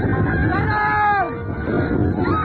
Come on!